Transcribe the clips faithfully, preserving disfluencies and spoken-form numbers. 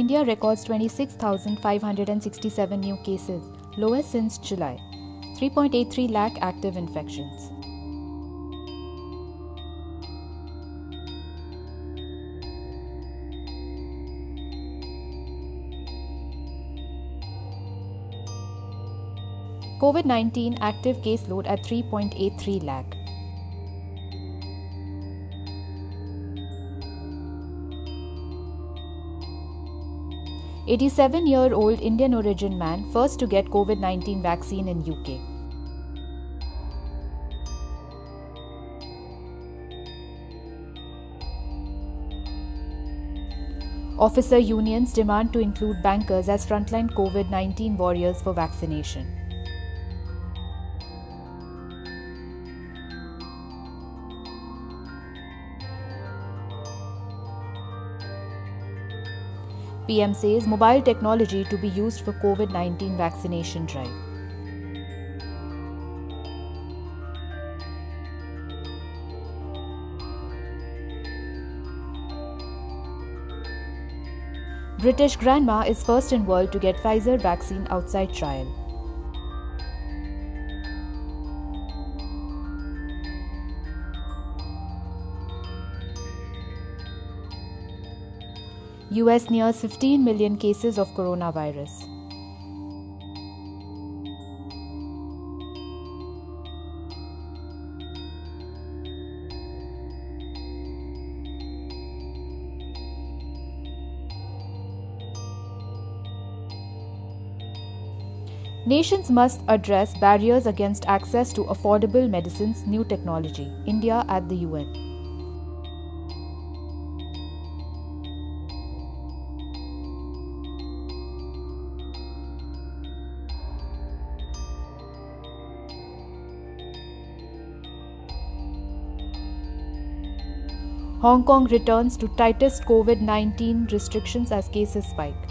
India records twenty-six thousand five hundred sixty-seven new cases, lowest since July. three point eight three lakh active infections. COVID nineteen active caseload at three point eight three lakh. eighty-seven-year-old Indian origin man first to get COVID nineteen vaccine in U K. Officer unions demand to include bankers as frontline COVID nineteen warriors for vaccination. P M says mobile technology to be used for COVID nineteen vaccination drive. British grandma is first in world to get Pfizer vaccine outside trial. U S nears fifteen million cases of coronavirus. Nations must address barriers against access to affordable medicines, new technology. India at the U N. Hong Kong returns to tightest COVID nineteen restrictions as cases spike.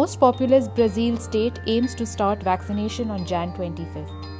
Most populous Brazil state aims to start vaccination on January twenty-fifth.